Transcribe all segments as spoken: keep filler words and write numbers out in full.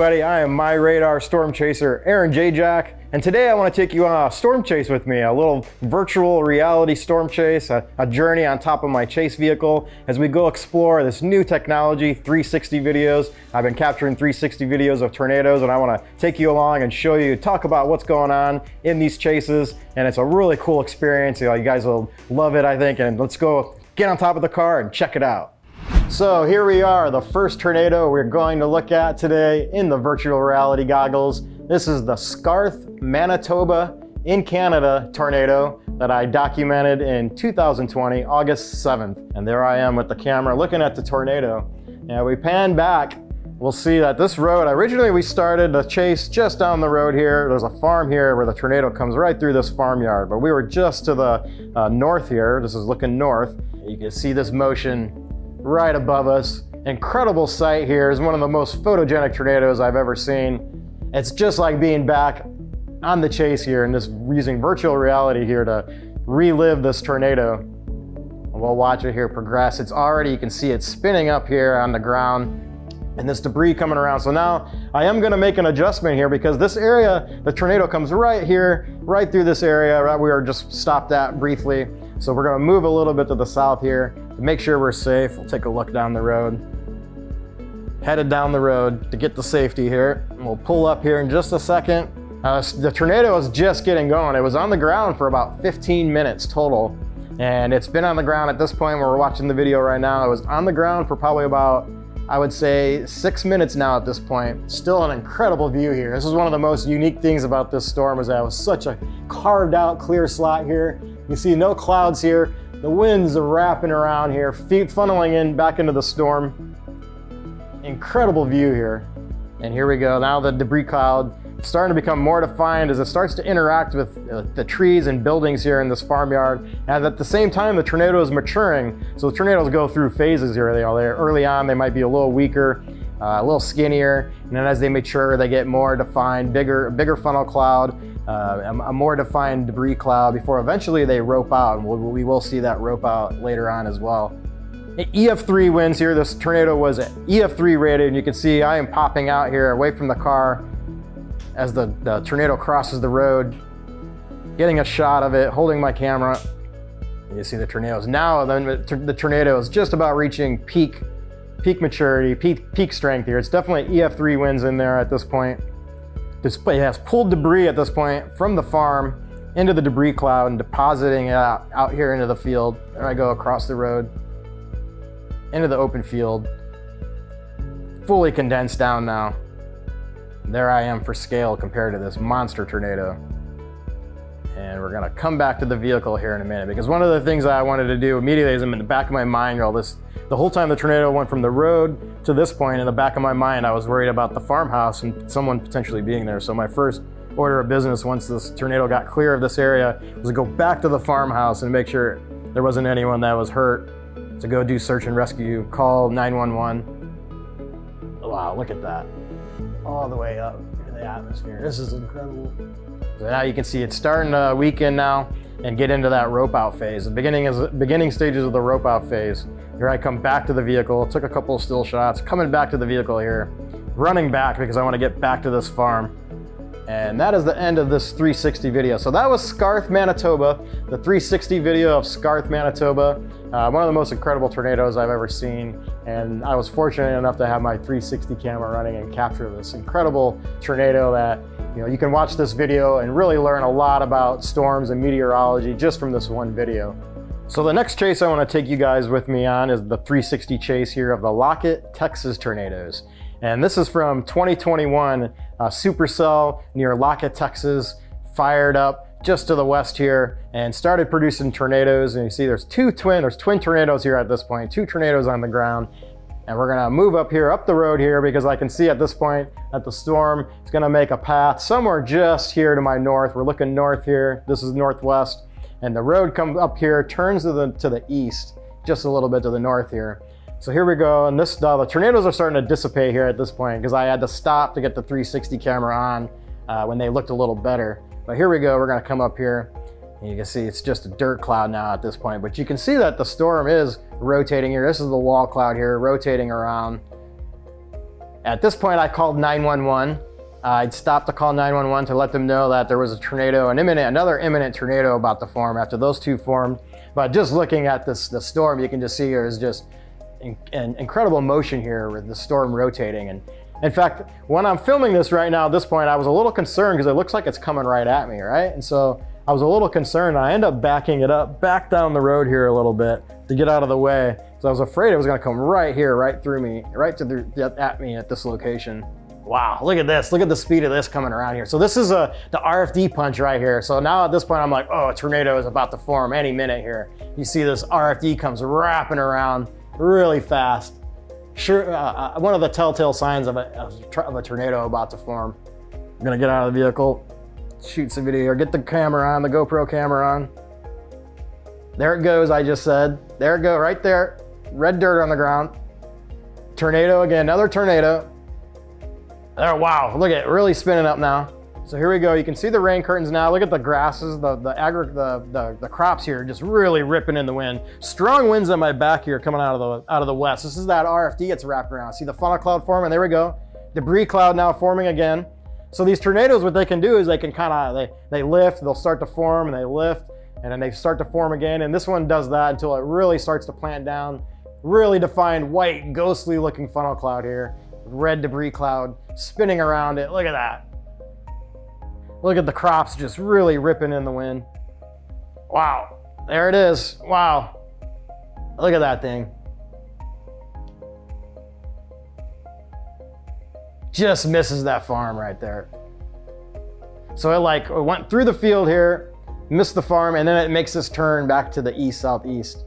everybody, I am MyRadar Storm Chaser, Aaron Jajack, and today I want to take you on a storm chase with me, a little virtual reality storm chase, a, a journey on top of my chase vehicle as we go explore this new technology, three sixty videos. I've been capturing three sixty videos of tornadoes, and I want to take you along and show you, talk about what's going on in these chases, and it's a really cool experience. You know, you guys will love it, I think, and let's go get on top of the car and check it out. So here we are, the first tornado we're going to look at today in the virtual reality goggles. This is the Scarth, Manitoba in Canada tornado that I documented in two thousand twenty, August seventh. And there I am with the camera looking at the tornado. Now we pan back, we'll see that this road, originally we started the chase just down the road here. There's a farm here where the tornado comes right through this farmyard, but we were just to the uh, north here. This is looking north. You can see this motion right above us. Incredible sight here. Is one of the most photogenic tornadoes I've ever seen. It's just like being back on the chase here and just using virtual reality here to relive this tornado. We'll watch it here progress. It's already, you can see it's spinning up here on the ground and this debris coming around. So now I am gonna make an adjustment here because this area, the tornado comes right here, right through this area, right? We were just stopped at briefly. So we're gonna move a little bit to the south here to make sure we're safe. We'll take a look down the road. Headed down the road to get to safety here. And we'll pull up here in just a second. Uh, the tornado is just getting going. It was on the ground for about fifteen minutes total. And it's been on the ground at this point where we're watching the video right now. It was on the ground for probably about, I would say, six minutes now at this point. Still an incredible view here. This is one of the most unique things about this storm is that it was such a carved out clear slot here. You see no clouds here. The winds are wrapping around here, feet funneling in back into the storm. Incredible view here. And here we go. Now the debris cloud starting to become more defined as it starts to interact with the trees and buildings here in this farmyard. And at the same time, the tornado is maturing. So the tornadoes go through phases here. They are early on, they might be a little weaker, uh, a little skinnier. And then as they mature, they get more defined, bigger, bigger funnel cloud. Uh, a more defined debris cloud before eventually they rope out. And we'll, we will see that rope out later on as well. E F three winds here. This tornado was E F three rated, and you can see I am popping out here away from the car as the, the tornado crosses the road, getting a shot of it, holding my camera. You see the tornadoes now. Then the tornado is just about reaching peak, peak maturity, peak, peak strength here. It's definitely E F three winds in there at this point. Display has pulled debris at this point from the farm into the debris cloud and depositing it out, out here into the field. There I go across the road, into the open field, fully condensed down now. And there I am for scale compared to this monster tornado. And we're gonna come back to the vehicle here in a minute because one of the things that I wanted to do immediately is I'm in the back of my mind, all this, the whole time the tornado went from the road to this point, in the back of my mind, I was worried about the farmhouse and someone potentially being there. So my first order of business once this tornado got clear of this area was to go back to the farmhouse and make sure there wasn't anyone that was hurt, to go do search and rescue, call nine one one. Wow, look at that. All the way up into the atmosphere. This is incredible. So now you can see it's starting to weaken now and get into that rope out phase. The beginning is beginning stages of the rope out phase. Here I come back to the vehicle, took a couple of still shots, coming back to the vehicle here, running back because I want to get back to this farm. And that is the end of this three sixty video. So that was Scarth, Manitoba, the three sixty video of Scarth, Manitoba. Uh, one of the most incredible tornadoes I've ever seen. And I was fortunate enough to have my three sixty camera running and capture this incredible tornado that, you know, you can watch this video and really learn a lot about storms and meteorology just from this one video. So the next chase I want to take you guys with me on is the three sixty chase here of the Lockett, Texas tornadoes. And this is from twenty twenty-one, uh, Supercell near Lockett, Texas, fired up just to the west here and started producing tornadoes. And you see there's two twin, there's twin tornadoes here at this point, two tornadoes on the ground. And we're gonna move up here, up the road here, because I can see at this point that the storm is gonna make a path somewhere just here to my north. We're looking north here, this is northwest. And the road comes up here, turns to the, to the east, just a little bit to the north here. So here we go, and this uh, the tornadoes are starting to dissipate here at this point because I had to stop to get the three sixty camera on uh, when they looked a little better. But here we go, we're gonna come up here, and you can see it's just a dirt cloud now at this point, but you can see that the storm is rotating here. This is the wall cloud here, rotating around. At this point, I called nine one one. I'd stopped to call nine one one to let them know that there was a tornado, an imminent, another imminent tornado about to form after those two formed. But just looking at this, the storm, you can just see here is just in, an incredible motion here with the storm rotating. And in fact, when I'm filming this right now, at this point, I was a little concerned because it looks like it's coming right at me, right? And so I was a little concerned. I end up backing it up, back down the road here a little bit to get out of the way. So I was afraid it was gonna come right here, right through me, right to the, at me at this location. Wow, look at this. Look at the speed of this coming around here. So this is a, the R F D punch right here. So now at this point, I'm like, oh, a tornado is about to form any minute here. You see this R F D comes wrapping around really fast. Sure, uh, one of the telltale signs of a, of a tornado about to form. I'm gonna get out of the vehicle, shoot some video, or get the camera on, the GoPro camera on. There it goes, I just said. There it goes, right there. Red dirt on the ground. Tornado again, another tornado. There, wow, look at it, really spinning up now. So here we go, you can see the rain curtains now. Look at the grasses, the the, agri the, the, the crops here, just really ripping in the wind. Strong winds on my back here coming out of the out of the west. This is that R F D it's wrapped around. See the funnel cloud forming, there we go. Debris cloud now forming again. So these tornadoes, what they can do is they can kind of, they, they lift, they'll start to form and they lift, and then they start to form again. And this one does that until it really starts to plant down. Really defined white, ghostly looking funnel cloud here. Red debris cloud spinning around it. Look at that. Look at the crops just really ripping in the wind. Wow, there it is. Wow, look at that thing. Just misses that farm right there. So it like it went through the field here, missed the farm, and then it makes this turn back to the east, southeast.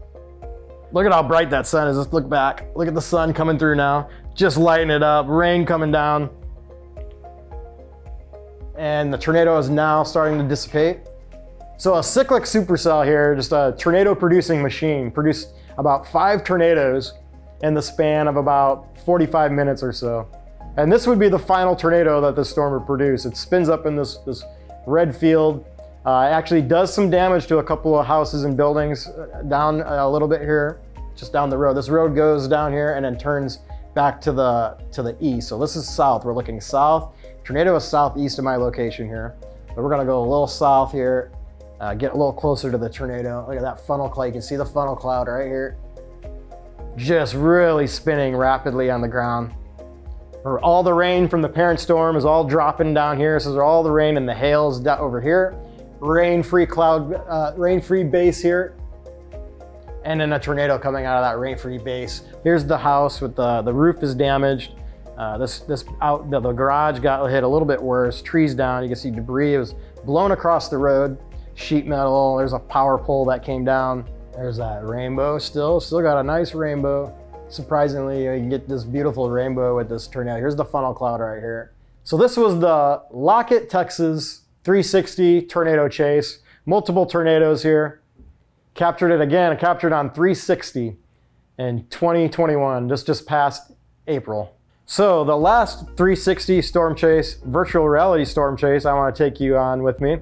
Look at how bright that sun is. Let's look back. Look at the sun coming through now. Just lighting it up, rain coming down. And the tornado is now starting to dissipate. So a cyclic supercell here, just a tornado producing machine, produced about five tornadoes in the span of about forty-five minutes or so. And this would be the final tornado that this storm would produce. It spins up in this, this red field. Uh, it actually does some damage to a couple of houses and buildings down a little bit here, just down the road. This road goes down here and then turns back to the to the east. So this is south, we're looking south. Tornado is southeast of my location here. But we're gonna go a little south here, uh, get a little closer to the tornado. Look at that funnel cloud, you can see the funnel cloud right here. Just really spinning rapidly on the ground. All the rain from the parent storm is all dropping down here. So there's all the rain and the hails down over here. Rain-free cloud, uh, rain-free base here. And then a tornado coming out of that rain-free base. Here's the house with the, the roof is damaged. Uh, this this out the, the garage got hit a little bit worse. Trees down, you can see debris. It was blown across the road. Sheet metal, there's a power pole that came down. There's that rainbow still. Still got a nice rainbow. Surprisingly, you can get this beautiful rainbow with this tornado. Here's the funnel cloud right here. So this was the Lockett, Texas three sixty tornado chase. Multiple tornadoes here. Captured it again, captured on three sixty in twenty twenty-one, just, just past April. So the last three sixty storm chase, virtual reality storm chase I want to take you on with me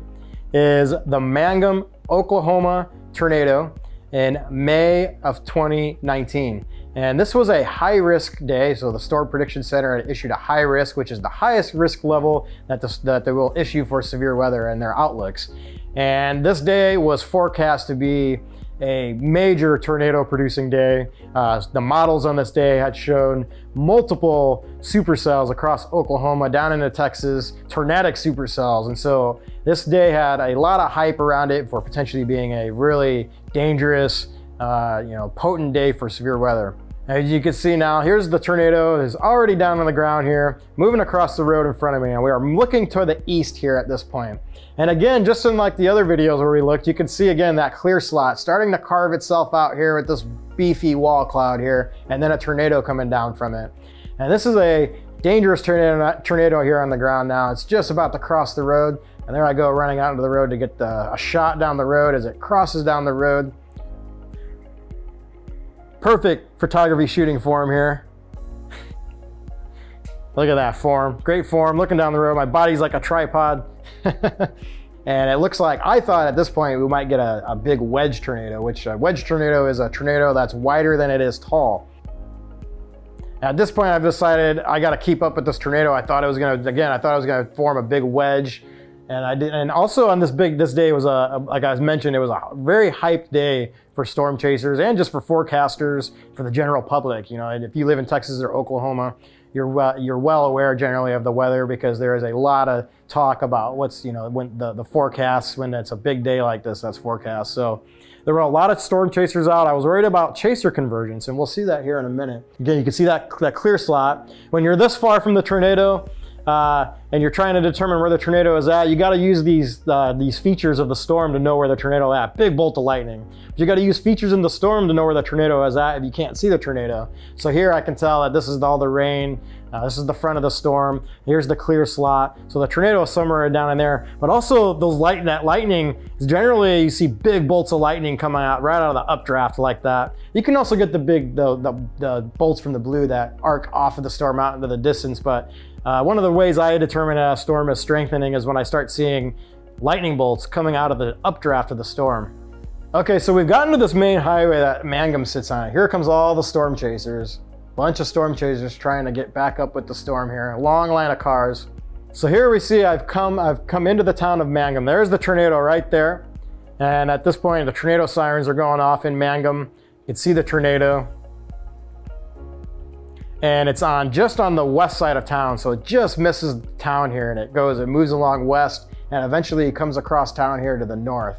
is the Mangum, Oklahoma tornado in May of twenty nineteen. And this was a high risk day. So the Storm Prediction Center had issued a high risk, which is the highest risk level that, the, that they will issue for severe weather in their outlooks. And this day was forecast to be a major tornado producing day. Uh, the models on this day had shown multiple supercells across Oklahoma, down into Texas, tornadic supercells. And so this day had a lot of hype around it for potentially being a really dangerous, uh, you know, potent day for severe weather. As you can see now, here's the tornado. It's already down on the ground here, moving across the road in front of me. And we are looking toward the east here at this point. And again, just in like the other videos where we looked, you can see again that clear slot starting to carve itself out here with this beefy wall cloud here, and then a tornado coming down from it. And this is a dangerous tornado, tornado here on the ground now. It's just about to cross the road. And there I go running out into the road to get the, a shot down the road as it crosses down the road. Perfect photography shooting form here. Look at that form, great form, looking down the road. My body's like a tripod. And it looks like, I thought at this point we might get a, a big wedge tornado, which a wedge tornado is a tornado that's wider than it is tall. At this point, I've decided I got to keep up with this tornado. I thought it was going to, again, I thought it was going to form a big wedge. And I did, and also on this big, this day was a, a, like I mentioned, it was a very hyped day for storm chasers and just for forecasters, for the general public. You know, and if you live in Texas or Oklahoma, you're uh, you're well aware generally of the weather, because there is a lot of talk about what's, you know, when the the forecasts, when it's a big day like this, that's forecast. So there were a lot of storm chasers out. I was worried about chaser convergence, and we'll see that here in a minute. Again, you can see that that clear slot when you're this far from the tornado. Uh, and you're trying to determine where the tornado is at, you got to use these uh, these features of the storm to know where the tornado is at. Big bolt of lightning. But you got to use features in the storm to know where the tornado is at if you can't see the tornado. So here I can tell that this is all the rain. Uh, this is the front of the storm. Here's the clear slot. So the tornado is somewhere down in there. But also those light, that lightning, is generally you see big bolts of lightning coming out right out of the updraft like that. You can also get the big the, the, the bolts from the blue that arc off of the storm out into the distance. But Uh, one of the ways I determine a storm is strengthening is when I start seeing lightning bolts coming out of the updraft of the storm. Okay, so we've gotten to this main highway that Mangum sits on. Here comes all the storm chasers. Bunch of storm chasers trying to get back up with the storm here. A long line of cars. So here we see I've come, I've come into the town of Mangum. There's the tornado right there. And at this point, the tornado sirens are going off in Mangum. You can see the tornado. And it's on just on the west side of town, so it just misses town here, and it goes, it moves along west, and eventually it comes across town here to the north.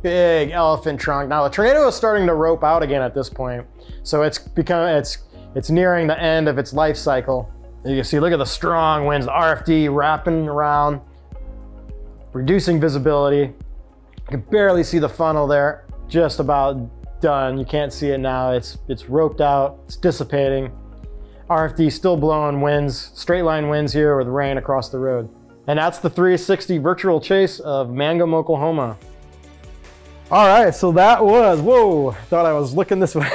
Big elephant trunk. Now the tornado is starting to rope out again at this point, so it's become it's it's nearing the end of its life cycle. You can see, look at the strong winds, the R F D wrapping around, reducing visibility. You can barely see the funnel there. Just about done. You can't see it now. It's it's roped out. It's dissipating. R F D still blowing winds, straight line winds here with rain across the road. And that's the three sixty virtual chase of Mangum, Oklahoma. All right, so that was, whoa, thought I was looking this way.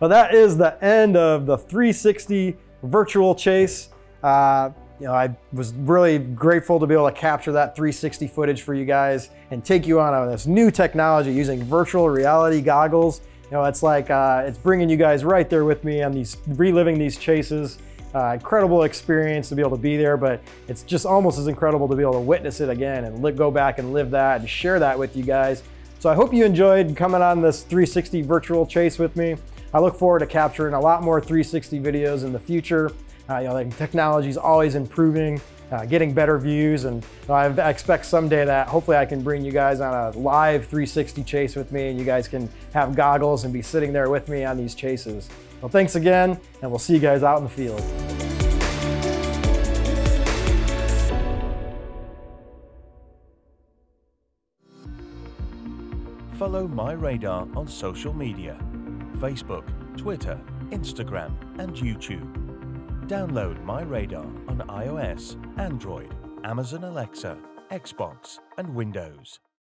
Well, that is the end of the three sixty virtual chase. Uh, you know, I was really grateful to be able to capture that three sixty footage for you guys and take you on this new technology using virtual reality goggles. You know, it's like, uh, it's bringing you guys right there with me on these, reliving these chases. Uh, incredible experience to be able to be there, but it's just almost as incredible to be able to witness it again and live, go back and live that and share that with you guys. So I hope you enjoyed coming on this three sixty virtual chase with me. I look forward to capturing a lot more three sixty videos in the future. Uh, you know, like, technology is always improving, uh, getting better views, and you know, I expect someday that hopefully I can bring you guys on a live three sixty chase with me, and you guys can have goggles and be sitting there with me on these chases. Well, thanks again, and we'll see you guys out in the field. Follow MyRadar on social media, Facebook, Twitter, Instagram, and YouTube. Download MyRadar on iOS, Android, Amazon Alexa, Xbox, and Windows.